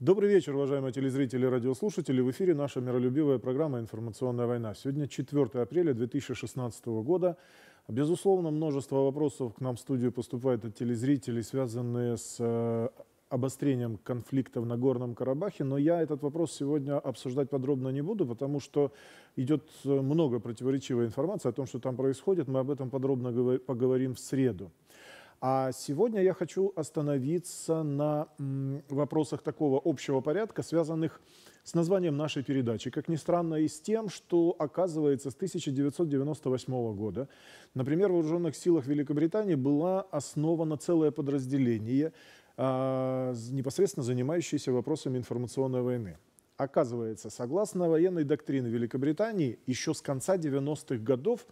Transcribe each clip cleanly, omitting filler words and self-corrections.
Добрый вечер, уважаемые телезрители и радиослушатели. В эфире наша миролюбивая программа «Информационная война». Сегодня 4 апреля 2016 года. Безусловно, множество вопросов к нам в студию поступает от телезрителей, связанные с обострением конфликта в Нагорном Карабахе, но я этот вопрос сегодня обсуждать подробно не буду, потому что идет много противоречивой информации о том, что там происходит. Мы об этом подробно поговорим в среду. А сегодня я хочу остановиться на вопросах такого общего порядка, связанных с названием нашей передачи. Как ни странно, и с тем, что, оказывается, с 1998 года, например, в Вооруженных силах Великобритании было основано целое подразделение, непосредственно занимающееся вопросами информационной войны. Оказывается, согласно военной доктрине Великобритании, еще с конца 90-х годов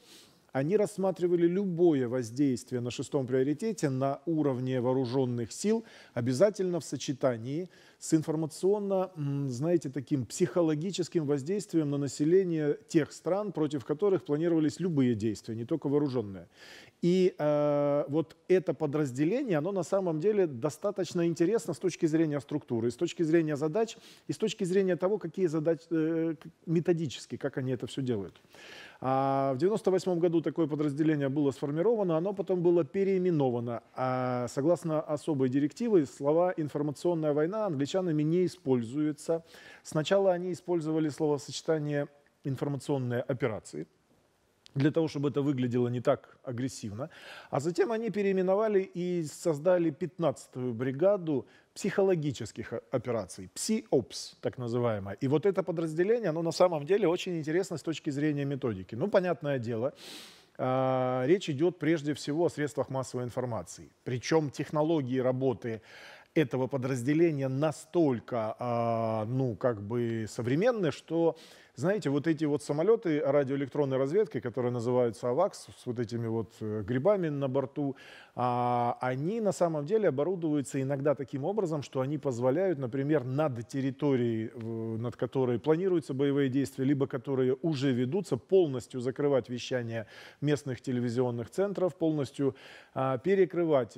они рассматривали любое воздействие на шестом приоритете на уровне вооруженных сил обязательно в сочетании с информационно, знаете, таким психологическим воздействием на население тех стран, против которых планировались любые действия, не только вооруженные. И вот это подразделение, оно на самом деле достаточно интересно с точки зрения структуры, с точки зрения задач и с точки зрения того, какие задачи методически, как они это все делают. В 1998 году такое подразделение было сформировано, оно потом было переименовано. Согласно особой директиве, слова «информационная война» англичанами не используются. Сначала они использовали словосочетание «информационные операции», для того, чтобы это выглядело не так агрессивно. А затем они переименовали и создали 15-ю бригаду психологических операций, пси-опс, так называемое. И вот это подразделение, оно на самом деле очень интересно с точки зрения методики. Ну, понятное дело, речь идет прежде всего о средствах массовой информации. Причем технологии работы этого подразделения настолько, ну, как бы современны, что, знаете, вот эти вот самолеты радиоэлектронной разведки, которые называются «Авакс», с вот этими вот грибами на борту, они на самом деле оборудуются иногда таким образом, что они позволяют, например, над территорией, над которой планируются боевые действия, либо которые уже ведутся, полностью закрывать вещание местных телевизионных центров, полностью перекрывать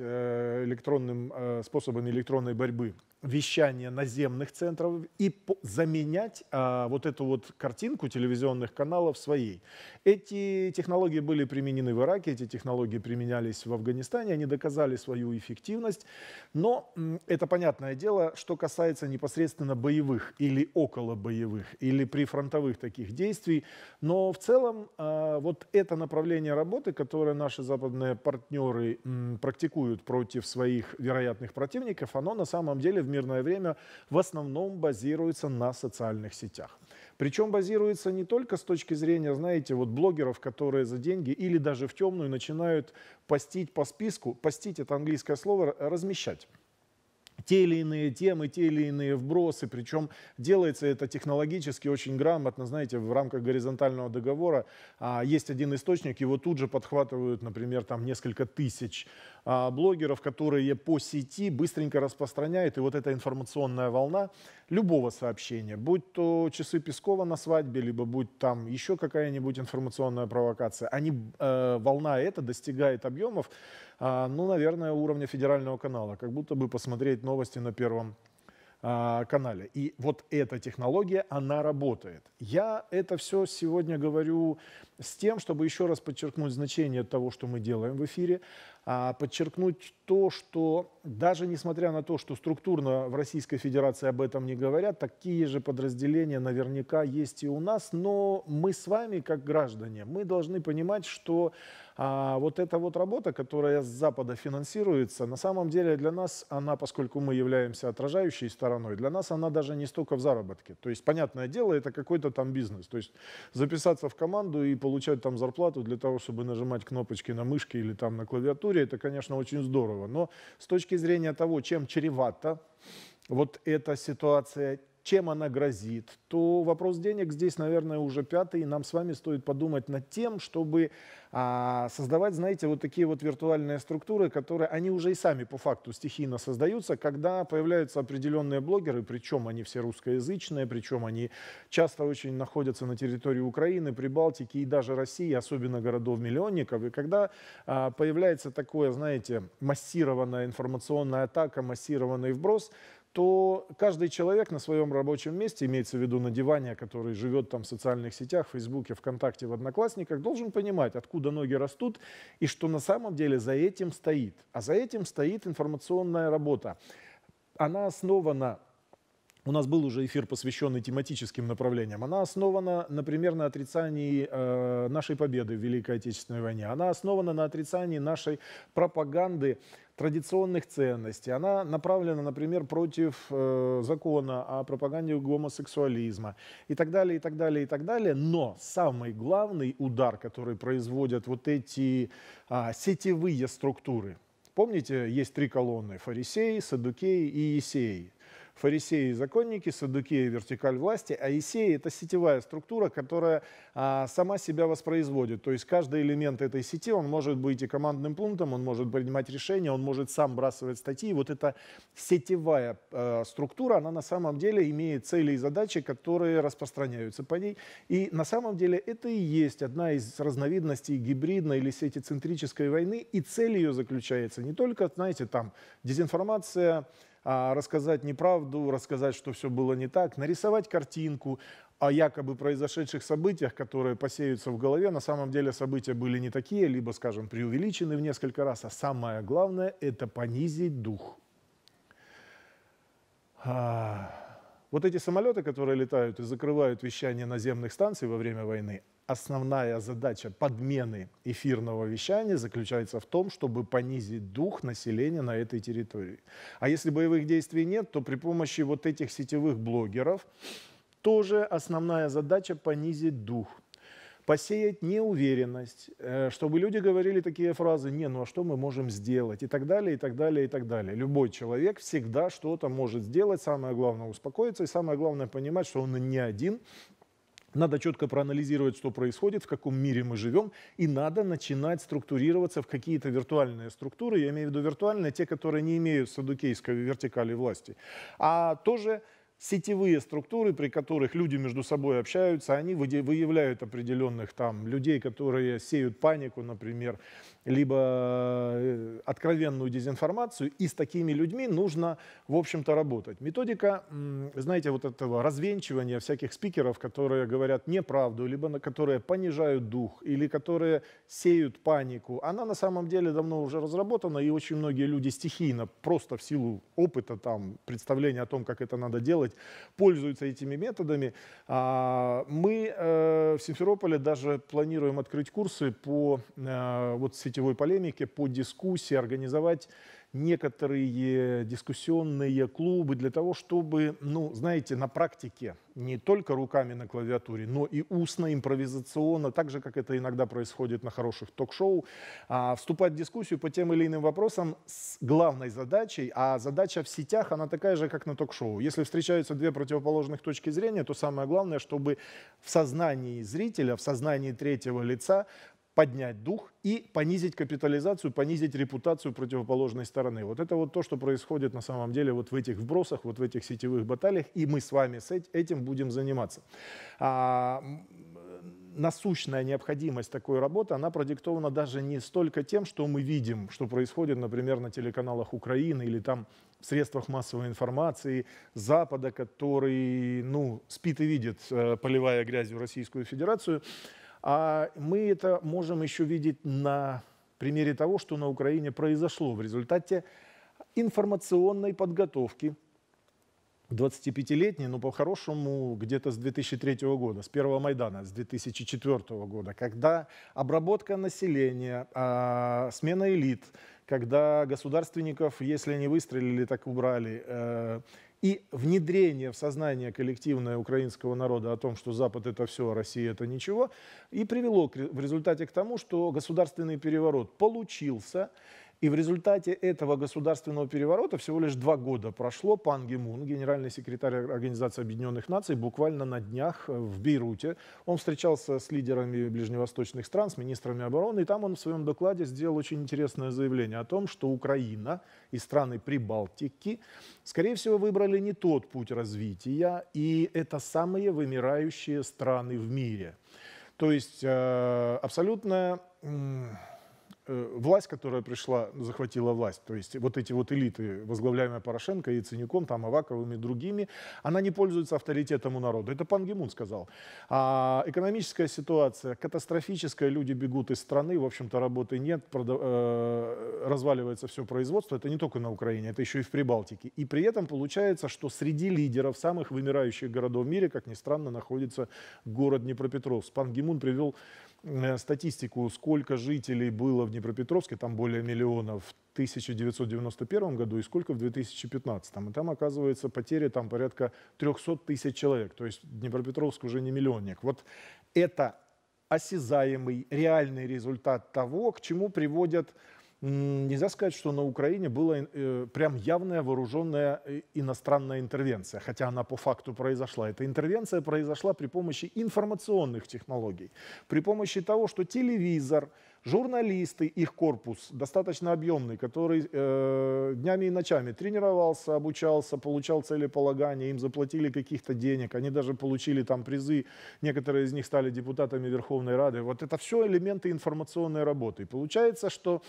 способами электронной борьбы вещание наземных центров и заменять вот эту вот картинку телевизионных каналов своей. Эти технологии были применены в Ираке, эти технологии применялись в Афганистане, они доказали свою эффективность, но это понятное дело, что касается непосредственно боевых или около боевых, или прифронтовых таких действий, но в целом вот это направление работы, которое наши западные партнеры практикуют против своих вероятных противников, оно на самом деле в мирное время в основном базируется на социальных сетях. Причем базируется не только с точки зрения, знаете, вот блогеров, которые за деньги или даже в темную начинают постить по списку, постить — это английское слово, размещать те или иные темы, те или иные вбросы, причем делается это технологически очень грамотно, знаете, в рамках горизонтального договора есть один источник, его тут же подхватывают, например, там несколько тысяч блогеров, которые по сети быстренько распространяют, и вот эта информационная волна любого сообщения, будь то часы Пескова на свадьбе, либо будь там еще какая-нибудь информационная провокация, волна эта достигает объемов, ну, наверное, уровня федерального канала, как будто бы посмотреть новости на Первом канале. И вот эта технология, она работает. Я это все сегодня говорю с тем, чтобы еще раз подчеркнуть значение того, что мы делаем в эфире, подчеркнуть то, что даже несмотря на то, что структурно в Российской Федерации об этом не говорят, такие же подразделения наверняка есть и у нас, но мы с вами, как граждане, мы должны понимать, что вот эта вот работа, которая с Запада финансируется, на самом деле для нас она, поскольку мы являемся отражающей стороной, для нас она даже не столько в заработке. То есть, понятное дело, это какой-то там бизнес. То есть записаться в команду и получать там зарплату для того, чтобы нажимать кнопочки на мышке или там на клавиатуре, это, конечно, очень здорово. Но с точки зрения того, чем чревата вот эта ситуация, чем она грозит, то вопрос денег здесь, наверное, уже пятый. И нам с вами стоит подумать над тем, чтобы создавать, знаете, вот такие вот виртуальные структуры, которые они уже и сами по факту стихийно создаются, когда появляются определенные блогеры, причем они все русскоязычные, причем они часто очень находятся на территории Украины, Прибалтики и даже России, особенно городов-миллионников. И когда появляется такое, знаете, массированная информационная атака, массированный вброс, то каждый человек на своем рабочем месте, имеется в виду на диване, который живет там в социальных сетях, в Фейсбуке, ВКонтакте, в Одноклассниках, должен понимать, откуда ноги растут и что на самом деле за этим стоит. А за этим стоит информационная работа. Она основана... У нас был уже эфир, посвященный тематическим направлениям. Она основана, например, на отрицании нашей победы в Великой Отечественной войне. Она основана на отрицании нашей пропаганды традиционных ценностей. Она направлена, например, против закона о пропаганде гомосексуализма и так далее, и так далее, и так далее. Но самый главный удар, который производят вот эти сетевые структуры. Помните, есть три колонны: фарисеи, саддукеи и иесеи. Фарисеи – законники, саддукеи – вертикаль власти, а иесеи – это сетевая структура, которая сама себя воспроизводит. То есть каждый элемент этой сети, он может быть и командным пунктом, он может принимать решения, он может сам бросать статьи. Вот эта сетевая структура, она на самом деле имеет цели и задачи, которые распространяются по ней. И на самом деле это и есть одна из разновидностей гибридной или сетицентрической войны. И цель ее заключается не только, знаете, там дезинформация, рассказать неправду, рассказать, что все было не так, нарисовать картинку о якобы произошедших событиях, которые посеются в голове. На самом деле события были не такие, либо, скажем, преувеличены в несколько раз. А самое главное – это понизить дух. Вот эти самолеты, которые летают и закрывают вещание наземных станций во время войны, основная задача подмены эфирного вещания заключается в том, чтобы понизить дух населения на этой территории. А если боевых действий нет, то при помощи вот этих сетевых блогеров тоже основная задача понизить дух, посеять неуверенность, чтобы люди говорили такие фразы: «Не, ну а что мы можем сделать?» и так далее, и так далее, и так далее. Любой человек всегда что-то может сделать, самое главное успокоиться и самое главное понимать, что он не один. Надо четко проанализировать, что происходит, в каком мире мы живем, и надо начинать структурироваться в какие-то виртуальные структуры, я имею в виду виртуальные, те, которые не имеют саддукейской вертикали власти, а тоже сетевые структуры, при которых люди между собой общаются, они выявляют определенных там людей, которые сеют панику, например, либо откровенную дезинформацию, и с такими людьми нужно, в общем-то, работать. Методика, знаете, вот этого развенчивания всяких спикеров, которые говорят неправду, либо которые понижают дух, или которые сеют панику, она на самом деле давно уже разработана, и очень многие люди стихийно, просто в силу опыта, там, представления о том, как это надо делать, пользуются этими методами. Мы в Симферополе даже планируем открыть курсы по вот сетевой полемике, по дискуссии, организовать некоторые дискуссионные клубы для того, чтобы, ну, знаете, на практике не только руками на клавиатуре, но и устно, импровизационно, так же, как это иногда происходит на хороших ток-шоу, вступать в дискуссию по тем или иным вопросам с главной задачей, а задача в сетях, она такая же, как на ток-шоу. Если встречаются две противоположных точки зрения, то самое главное, чтобы в сознании зрителя, в сознании третьего лица поднять дух и понизить капитализацию, понизить репутацию противоположной стороны. Вот это вот то, что происходит на самом деле вот в этих вбросах, вот в этих сетевых баталиях, и мы с вами с этим будем заниматься. Насущная необходимость такой работы, она продиктована даже не столько тем, что мы видим, что происходит, например, на телеканалах Украины или там в средствах массовой информации Запада, который, ну, спит и видит, поливая грязью Российскую Федерацию. А мы это можем еще видеть на примере того, что на Украине произошло в результате информационной подготовки 25-летней, но по-хорошему где-то с 2003 года, с первого Майдана, с 2004 года, когда обработка населения, смена элит, когда государственников, если не выстрелили, так убрали, и внедрение в сознание коллективное украинского народа о том, что Запад – это все, а Россия – это ничего, и привело в результате к тому, что государственный переворот получился. И в результате этого государственного переворота всего лишь 2 года прошло. Пан Ги Мун, генеральный секретарь Организации Объединенных Наций, буквально на днях в Бейруте, он встречался с лидерами ближневосточных стран, с министрами обороны, и там он в своем докладе сделал очень интересное заявление о том, что Украина и страны Прибалтики, скорее всего, выбрали не тот путь развития, и это самые вымирающие страны в мире. То есть абсолютно... власть, которая пришла, захватила власть, то есть вот эти вот элиты, возглавляемые Порошенко, Яценюком, там, Аваковым и другими, она не пользуется авторитетом у народа. Это Пан Ги Мун сказал. А экономическая ситуация катастрофическая, люди бегут из страны, в общем-то работы нет, разваливается все производство, это не только на Украине, это еще и в Прибалтике. И при этом получается, что среди лидеров самых вымирающих городов в мире, как ни странно, находится город Днепропетровск. Пан Ги Мун привел статистику, сколько жителей было в Днепропетровске, там более миллионов, в 1991 году и сколько в 2015. И там, оказывается, потери там порядка 300 тысяч человек. То есть Днепропетровск уже не миллионник. Вот это осязаемый, реальный результат того, к чему приводят... Нельзя сказать, что на Украине была прям явная вооруженная иностранная интервенция, хотя она по факту произошла. Эта интервенция произошла при помощи информационных технологий, при помощи того, что телевизор, журналисты, их корпус достаточно объемный, который днями и ночами тренировался, обучался, получал целеполагание, им заплатили каких-то денег, они даже получили там призы, некоторые из них стали депутатами Верховной Рады. Вот это все элементы информационной работы. И получается, что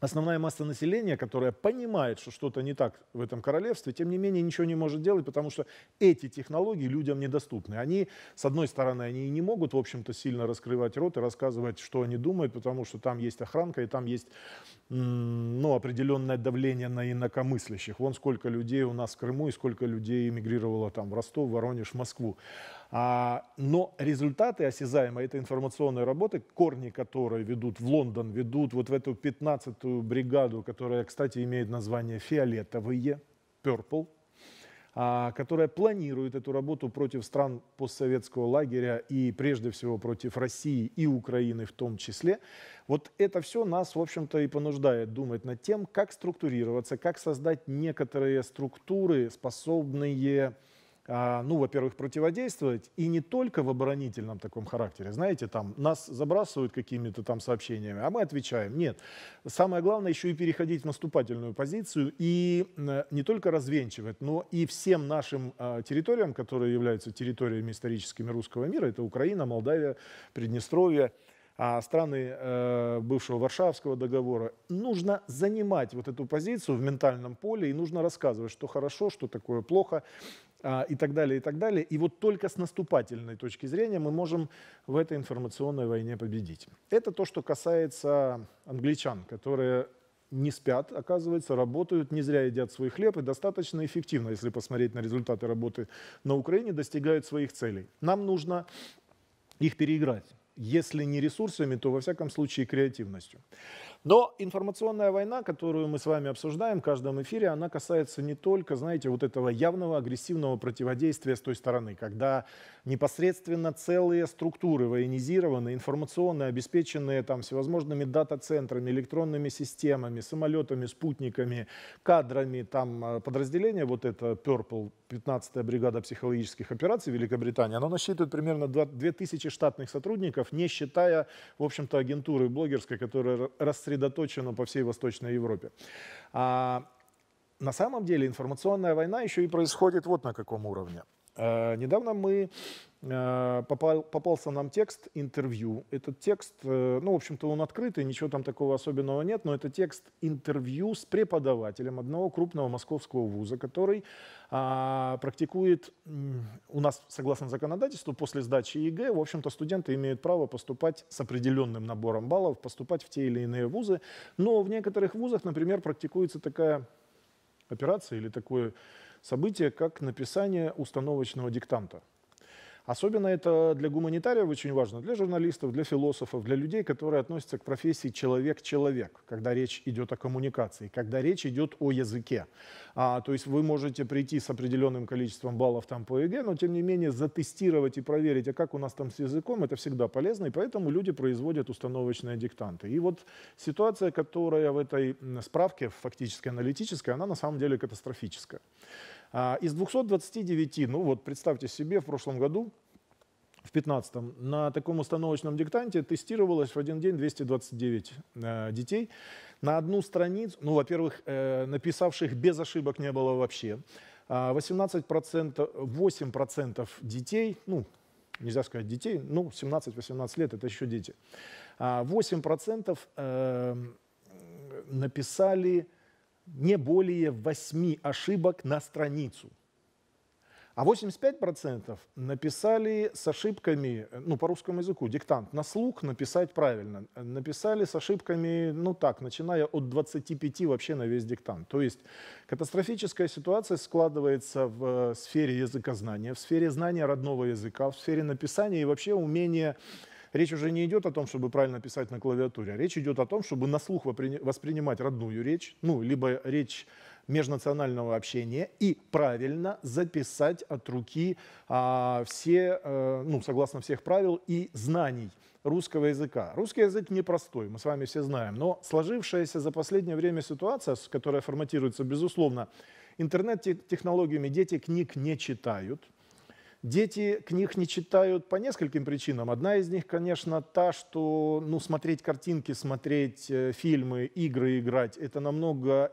основная масса населения, которая понимает, что что-то не так в этом королевстве, тем не менее ничего не может делать, потому что эти технологии людям недоступны. Они, с одной стороны, они и не могут, в общем-то, сильно раскрывать рот и рассказывать, что они думают, потому что там есть охранка и там есть определенное давление на инакомыслящих. Вон сколько людей у нас в Крыму и сколько людей эмигрировало там в Ростов, Воронеж, Москву. Но результаты осязаемой этой информационной работы, корни которой ведут в Лондон, ведут вот в эту 15-ю бригаду, которая, кстати, имеет название «Фиолетовые», Purple, которая планирует эту работу против стран постсоветского лагеря и, прежде всего, против России и Украины в том числе. Вот это все нас, в общем-то, и понуждает думать над тем, как структурироваться, как создать некоторые структуры, способные... во-первых, противодействовать, и не только в оборонительном таком характере. Знаете, там нас забрасывают какими-то там сообщениями, а мы отвечаем. Нет. Самое главное еще и переходить в наступательную позицию и не только развенчивать, но и всем нашим территориям, которые являются территориями историческими русского мира, это Украина, Молдавия, Приднестровье, страны бывшего Варшавского договора, нужно занимать вот эту позицию в ментальном поле и нужно рассказывать, что хорошо, что такое плохо, и так далее, и так далее. И вот только с наступательной точки зрения мы можем в этой информационной войне победить. Это то, что касается англичан, которые не спят, оказывается, работают, не зря едят свой хлеб и достаточно эффективно, если посмотреть на результаты работы на Украине, достигают своих целей. Нам нужно их переиграть. Если не ресурсами, то, во всяком случае, креативностью. Но информационная война, которую мы с вами обсуждаем в каждом эфире, она касается не только, знаете, вот этого явного агрессивного противодействия с той стороны, когда непосредственно целые структуры военизированные, информационно обеспеченные там всевозможными дата-центрами, электронными системами, самолетами, спутниками, кадрами, там подразделение, вот это Purple, 15-я бригада психологических операций Великобритании, она насчитывает примерно 2000 штатных сотрудников, не считая, в общем-то, агентуры блогерской, которая рассредоточена по всей Восточной Европе. На самом деле информационная война еще и происходит вот на каком уровне. Недавно попался нам текст интервью. Этот текст, в общем-то, он открытый, ничего там такого особенного нет, но это текст интервью с преподавателем одного крупного московского вуза, который практикует, у нас, согласно законодательству, после сдачи ЕГЭ, в общем-то, студенты имеют право поступать с определенным набором баллов, поступать в те или иные вузы. Но в некоторых вузах, например, практикуется такая операция или такое событие, как написание установочного диктанта. Особенно это для гуманитариев очень важно, для журналистов, для философов, для людей, которые относятся к профессии человек-человек, когда речь идет о коммуникации, когда речь идет о языке. То есть вы можете прийти с определенным количеством баллов там по ЕГЭ, но тем не менее затестировать и проверить, а как у нас там с языком, это всегда полезно, и поэтому люди производят установочные диктанты. И вот ситуация, которая в этой справке, фактически аналитической, она на самом деле катастрофическая. Из 229, представьте себе, в прошлом году, в 2015-м, на таком установочном диктанте тестировалось в один день 229 детей. На одну страницу, во-первых, написавших без ошибок не было вообще. 8% детей, нельзя сказать детей, ну, 17-18 лет, это еще дети. 8% написали не более 8 ошибок на страницу. А 85% написали с ошибками, ну, по русскому языку, диктант, на слух написать правильно. Написали с ошибками, ну, так, начиная от 25 вообще на весь диктант. То есть катастрофическая ситуация складывается в сфере языкознания, в сфере знания родного языка, в сфере написания и вообще умения... Речь уже не идет о том, чтобы правильно писать на клавиатуре, а речь идет о том, чтобы на слух воспринимать родную речь, ну, либо речь межнационального общения, и правильно записать от руки все, ну, согласно всех правил и знаний русского языка. Русский язык непростой, мы с вами все знаем, но сложившаяся за последнее время ситуация, которая форматируется, безусловно, интернет-технологиями, дети книг не читают. Дети книг не читают по нескольким причинам. Одна из них, конечно, та, что ну, смотреть картинки, смотреть фильмы, игры играть, это намного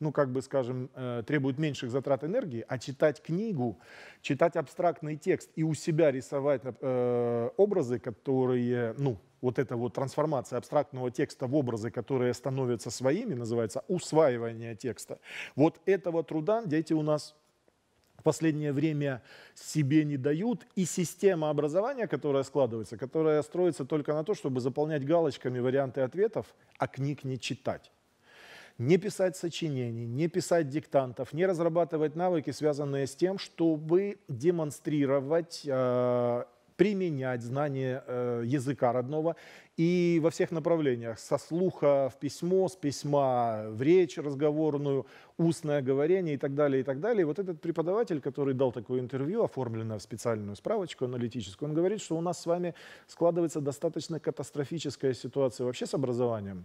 ну, как бы, скажем, требует меньших затрат энергии, а читать книгу, читать абстрактный текст и у себя рисовать образы, которые, ну, вот эта вот трансформация абстрактного текста в образы, которые становятся своими, называется усваивание текста. Вот этого труда дети у нас в последнее время себе не дают, и система образования, которая складывается, которая строится только на то, чтобы заполнять галочками варианты ответов, а книг не читать. Не писать сочинений, не писать диктантов, не разрабатывать навыки, связанные с тем, чтобы демонстрировать, применять знания языка родного и во всех направлениях, со слуха в письмо, с письма в речь разговорную, устное говорение и так далее, и так далее. Вот этот преподаватель, который дал такое интервью, оформленное в специальную справочку аналитическую, он говорит, что у нас с вами складывается достаточно катастрофическая ситуация вообще с образованием.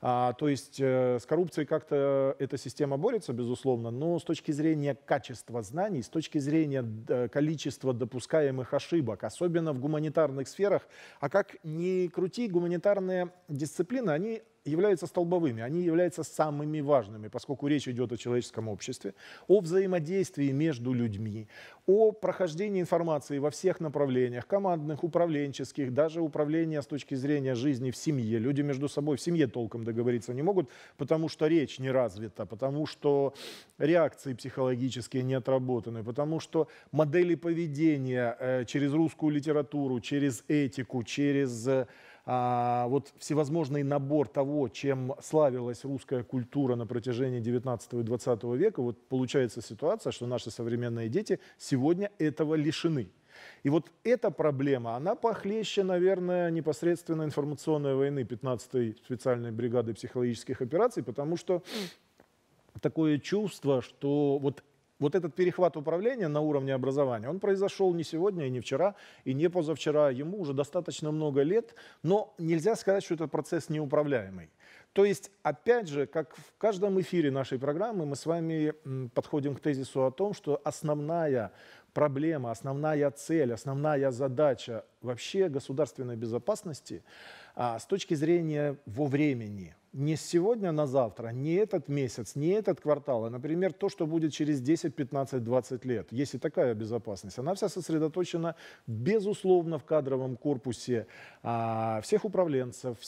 То есть с коррупцией как-то эта система борется, безусловно, но с точки зрения качества знаний, с точки зрения количества допускаемых ошибок, особенно в гуманитарных сферах, а как ни крути, гуманитарные дисциплины, они являются столбовыми, они являются самыми важными, поскольку речь идет о человеческом обществе, о взаимодействии между людьми, о прохождении информации во всех направлениях, командных, управленческих, даже управления с точки зрения жизни в семье. Люди между собой в семье толком договориться не могут, потому что речь не развита, потому что реакции психологические не отработаны, потому что модели поведения через русскую литературу, через этику, через... вот всевозможный набор того, чем славилась русская культура на протяжении 19 и 20 века, вот получается ситуация, что наши современные дети сегодня этого лишены. И вот эта проблема, она похлеще, наверное, непосредственно информационной войны 15-й специальной бригады психологических операций, потому что такое чувство, что вот этот перехват управления на уровне образования, он произошел не сегодня, и не вчера, и не позавчера. Ему уже достаточно много лет, но нельзя сказать, что этот процесс неуправляемый. То есть, опять же, как в каждом эфире нашей программы, мы с вами подходим к тезису о том, что основная проблема, основная цель, основная задача вообще государственной безопасности с точки зрения во времени. Не с сегодня на завтра, не этот месяц, не этот квартал, а, например, то, что будет через 10, 15, 20 лет. Есть и такая безопасность. Она вся сосредоточена, безусловно, в кадровом корпусе всех управленцев,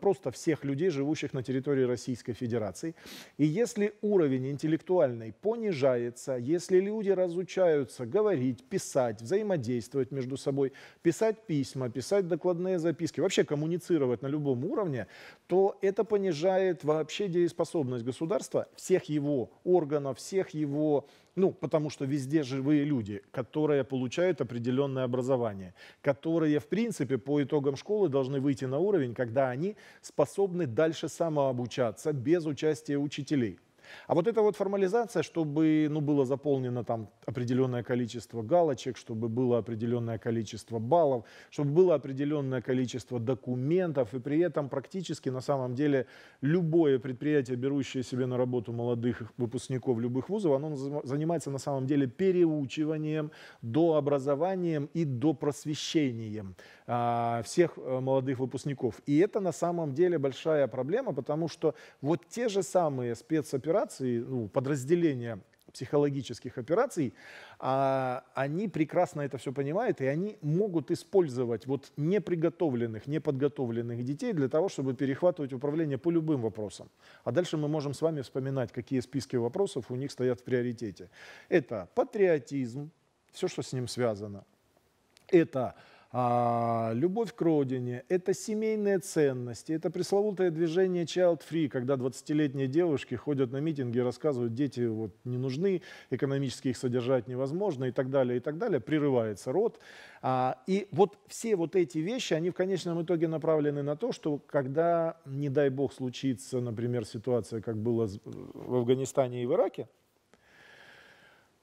просто всех людей, живущих на территории Российской Федерации. И если уровень интеллектуальный понижается, если люди разучаются говорить, писать, взаимодействовать между собой, писать письма, писать докладные записки, вообще коммуницировать на любом уровне, то это понижает вообще дееспособность государства, всех его органов, всех его... Ну, потому что везде живые люди, которые получают определенное образование, которые, в принципе, по итогам школы должны выйти на уровень, когда они способны дальше самообучаться без участия учителей. А вот эта вот формализация, чтобы было заполнено там определенное количество галочек, чтобы было определенное количество баллов, чтобы было определенное количество документов, и при этом практически на самом деле любое предприятие, берущее себе на работу молодых выпускников любых вузов, оно занимается на самом деле переучиванием, дообразованием и допросвещением всех молодых выпускников. И это на самом деле большая проблема, потому что вот те же самые спецоперации, подразделения психологических операций, они прекрасно это все понимают, и они могут использовать вот неприготовленных, неподготовленных детей для того, чтобы перехватывать управление по любым вопросам. А дальше мы можем с вами вспоминать, какие списки вопросов у них стоят в приоритете. Это патриотизм, все, что с ним связано. Это любовь к родине, это семейные ценности, это пресловутое движение Child Free, когда 20-летние девушки ходят на митинги и рассказывают, дети вот не нужны, экономически их содержать невозможно и так далее, прерывается род. И вот все вот эти вещи, они в конечном итоге направлены на то, что когда, не дай бог, случится, например, ситуация, как было в Афганистане и в Ираке,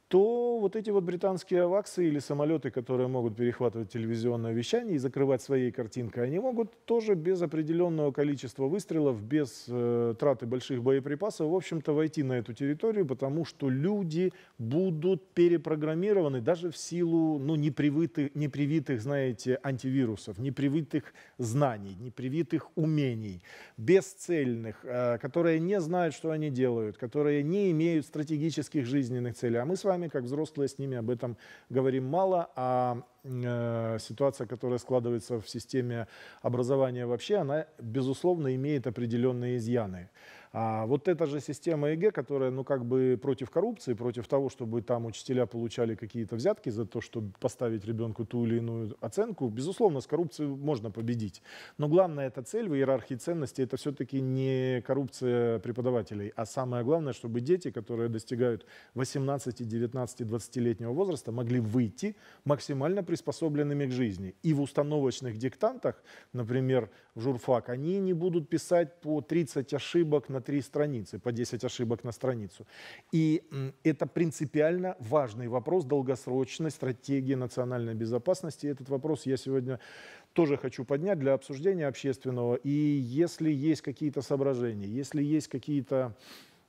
то вот эти вот британские аваксы или самолеты, которые могут перехватывать телевизионное вещание и закрывать своей картинкой, они могут тоже без определенного количества выстрелов, без траты больших боеприпасов, в общем-то, войти на эту территорию, потому что люди будут перепрограммированы даже в силу непривитых, знаете, антивирусов, непривитых знаний, непривитых умений, бесцельных, которые не знают, что они делают, которые не имеют стратегических жизненных целей. А мы с вами как взрослые с ними об этом говорим мало, а ситуация, которая складывается в системе образования вообще, она, безусловно, имеет определенные изъяны. А вот эта же система ЕГЭ, которая, ну, как бы против коррупции, против того, чтобы там учителя получали какие-то взятки за то, чтобы поставить ребенку ту или иную оценку, безусловно, с коррупцией можно победить. Но главное, это цель в иерархии ценностей, это все-таки не коррупция преподавателей, а самое главное, чтобы дети, которые достигают 18, 19, 20-летнего возраста, могли выйти максимально приспособленными к жизни. И в установочных диктантах, например, в журфак, они не будут писать по 30 ошибок на 3 страницы, по 10 ошибок на страницу. И это принципиально важный вопрос долгосрочной стратегии национальной безопасности. Этот вопрос я сегодня тоже хочу поднять для обсуждения общественного. И если есть какие-то соображения, если есть какие-то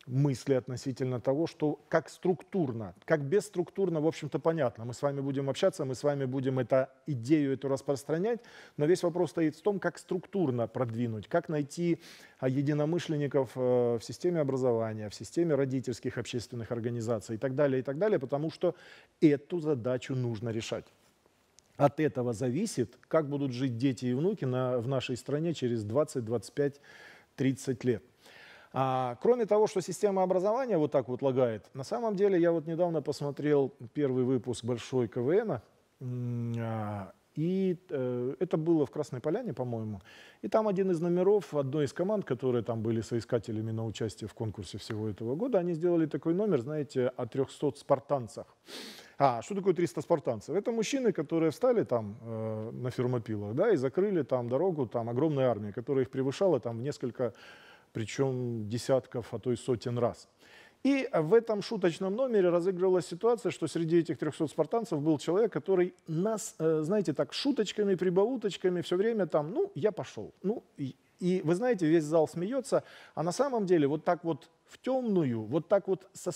мысли относительно того, что как структурно, как бесструктурно, в общем-то, понятно. Мы с вами будем общаться, мы с вами будем эту идею распространять, но весь вопрос стоит в том, как структурно продвинуть, как найти единомышленников в системе образования, в системе родительских общественных организаций и так далее, потому что эту задачу нужно решать. От этого зависит, как будут жить дети и внуки в нашей стране через 20, 25, 30 лет. Кроме того, что система образования вот так вот лагает, на самом деле я вот недавно посмотрел первый выпуск большой КВН, и это было в Красной Поляне, по-моему, и там один из номеров одной из команд, которые там были соискателями на участие в конкурсе всего этого года, они сделали такой номер, знаете, о 300 спартанцах. А что такое 300 спартанцев? Это мужчины, которые встали там на фермопилах, да, и закрыли там дорогу, там огромная армия, которая их превышала там в несколько, причем десятков, а то и сотен раз. И в этом шуточном номере разыгрывалась ситуация, что среди этих 300 спартанцев был человек, который нас, знаете, так шуточками, прибауточками все время там, ну, я пошел. Ну, и вы знаете, весь зал смеется, а на самом деле вот так вот в темную, вот так вот со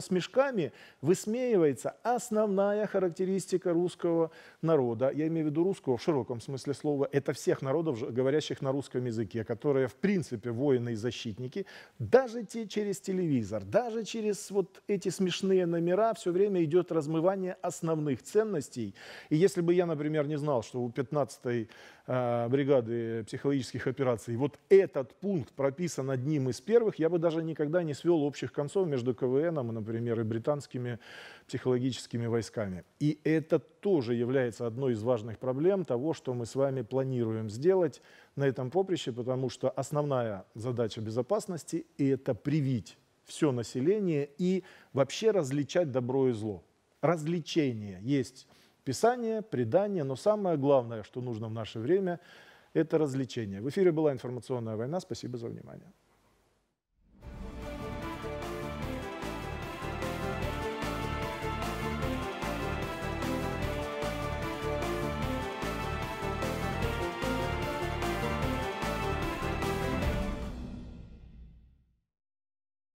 смешками высмеивается основная характеристика русского народа. Я имею в виду русского в широком смысле слова. Это всех народов, говорящих на русском языке, которые в принципе воины и защитники. Даже те через телевизор, даже через вот эти смешные номера все время идет размывание основных ценностей. И если бы я, например, не знал, что у 15-й бригады психологических операций вот этот пункт прописан одним из первых, я бы даже никогда не свел общих концов между КВНом, например, и британскими психологическими войсками. И это тоже является одной из важных проблем того, что мы с вами планируем сделать на этом поприще, потому что основная задача безопасности – это привить все население и вообще различать добро и зло. Различение есть писание, предание, но самое главное, что нужно в наше время – это развлечение. В эфире была «Информационная война». Спасибо за внимание.